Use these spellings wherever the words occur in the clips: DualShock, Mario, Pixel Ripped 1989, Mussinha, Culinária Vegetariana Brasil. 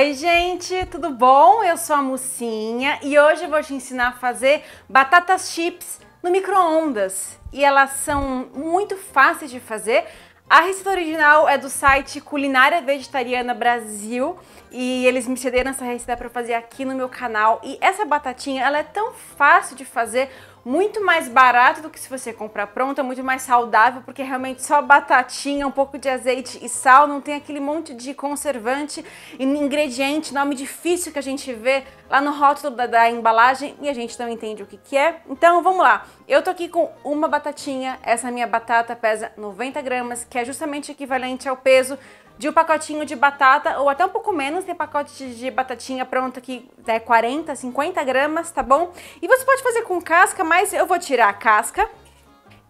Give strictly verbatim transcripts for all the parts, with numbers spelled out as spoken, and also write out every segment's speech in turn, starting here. Oi gente, tudo bom? Eu sou a Mussinha e hoje eu vou te ensinar a fazer batatas chips no micro-ondas. E elas são muito fáceis de fazer. A receita original é do site Culinária Vegetariana Brasil e eles me cederam essa receita para fazer aqui no meu canal. E essa batatinha, ela é tão fácil de fazer, muito mais barato do que se você comprar pronta, muito mais saudável, porque realmente só batatinha, um pouco de azeite e sal, não tem aquele monte de conservante e ingrediente, nome difícil que a gente vê lá no rótulo da, da embalagem e a gente não entende o que que é. Então vamos lá, eu tô aqui com uma batatinha, essa minha batata pesa noventa gramas, que é justamente equivalente ao peso de um pacotinho de batata, ou até um pouco menos, tem pacote de batatinha pronta aqui, é quarenta, cinquenta gramas, tá bom? E você pode fazer com casca, mas eu vou tirar a casca.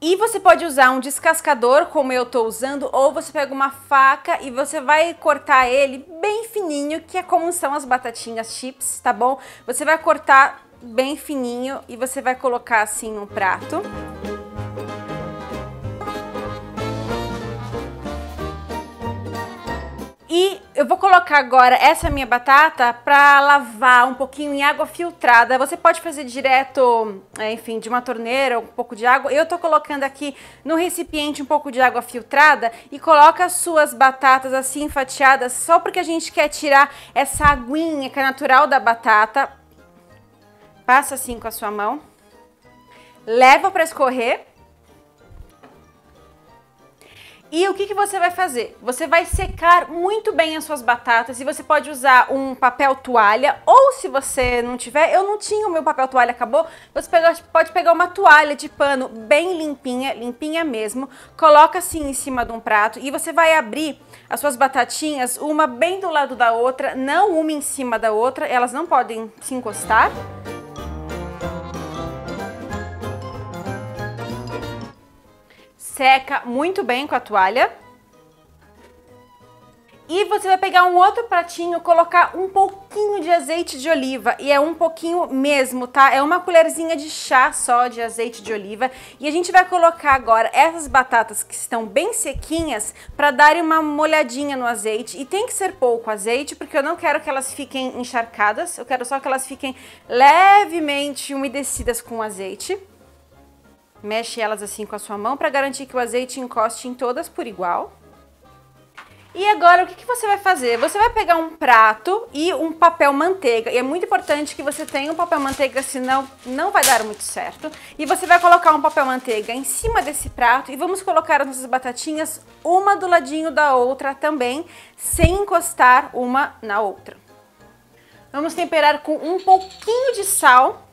E você pode usar um descascador, como eu tô usando, ou você pega uma faca e você vai cortar ele bem fininho, que é como são as batatinhas chips, tá bom? Você vai cortar bem fininho e você vai colocar assim num prato. E eu vou colocar agora essa minha batata para lavar um pouquinho em água filtrada. Você pode fazer direto, enfim, de uma torneira, um pouco de água. Eu tô colocando aqui no recipiente um pouco de água filtrada e coloca as suas batatas assim fatiadas, só porque a gente quer tirar essa aguinha que é natural da batata. Passa assim com a sua mão. Leva para escorrer. E o que que você vai fazer? Você vai secar muito bem as suas batatas e você pode usar um papel toalha, ou se você não tiver, eu não tinha, o meu papel toalha acabou, você pode pegar uma toalha de pano bem limpinha, limpinha mesmo, coloca assim em cima de um prato e você vai abrir as suas batatinhas, uma bem do lado da outra, não uma em cima da outra, elas não podem se encostar. Seca muito bem com a toalha. E você vai pegar um outro pratinho, colocar um pouquinho de azeite de oliva. E é um pouquinho mesmo, tá? É uma colherzinha de chá só de azeite de oliva. E a gente vai colocar agora essas batatas que estão bem sequinhas para darem uma molhadinha no azeite. E tem que ser pouco azeite, porque eu não quero que elas fiquem encharcadas. Eu quero só que elas fiquem levemente umedecidas com azeite. Mexe elas assim com a sua mão para garantir que o azeite encoste em todas por igual. E agora o que que você vai fazer? Você vai pegar um prato e um papel manteiga. E é muito importante que você tenha um papel manteiga, senão não vai dar muito certo. E você vai colocar um papel manteiga em cima desse prato e vamos colocar as nossas batatinhas uma do ladinho da outra também, sem encostar uma na outra. Vamos temperar com um pouquinho de sal.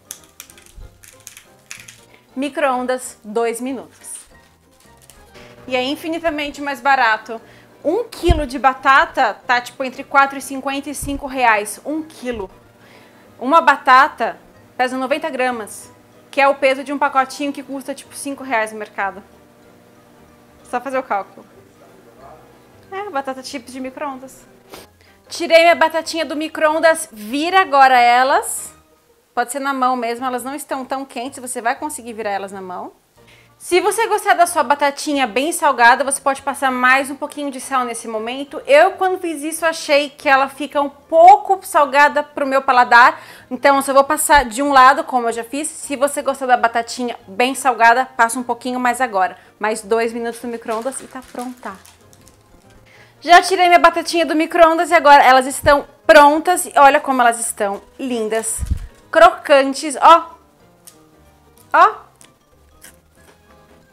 Micro-ondas, dois minutos. E é infinitamente mais barato. Um quilo de batata tá tipo entre quatro e cinquenta e cinco reais. Um quilo. Uma batata pesa noventa gramas, que é o peso de um pacotinho que custa tipo cinco reais no mercado. Só fazer o cálculo. É, batata chips de micro-ondas. Tirei minha batatinha do micro-ondas, vira agora elas. Pode ser na mão mesmo, elas não estão tão quentes, você vai conseguir virar elas na mão. Se você gostar da sua batatinha bem salgada, você pode passar mais um pouquinho de sal nesse momento. Eu, quando fiz isso, achei que ela fica um pouco salgada pro meu paladar, então eu só vou passar de um lado, como eu já fiz. Se você gostar da batatinha bem salgada, passa um pouquinho mais agora. Mais dois minutos no micro-ondas e tá pronta. Já tirei minha batatinha do micro-ondas e agora elas estão prontas. E olha como elas estão lindas. Crocantes, ó, ó,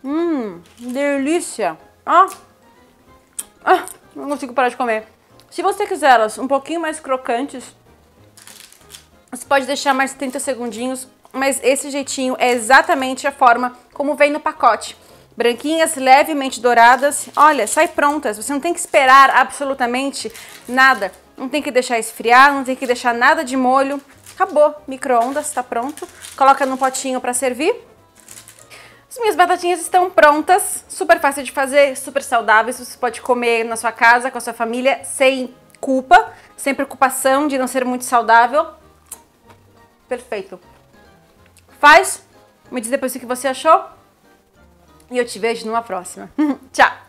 hum, delícia, ó, ah, não consigo parar de comer. Se você quiser elas um pouquinho mais crocantes, você pode deixar mais trinta segundinhos, mas esse jeitinho é exatamente a forma como vem no pacote. Branquinhas, levemente douradas, olha, sai prontas, você não tem que esperar absolutamente nada, não tem que deixar esfriar, não tem que deixar nada de molho. Acabou, micro-ondas, tá pronto. Coloca num potinho pra servir. As minhas batatinhas estão prontas, super fácil de fazer, super saudáveis. Você pode comer na sua casa, com a sua família, sem culpa, sem preocupação de não ser muito saudável. Perfeito. Faz, me diz depois o que você achou e eu te vejo numa próxima. Tchau!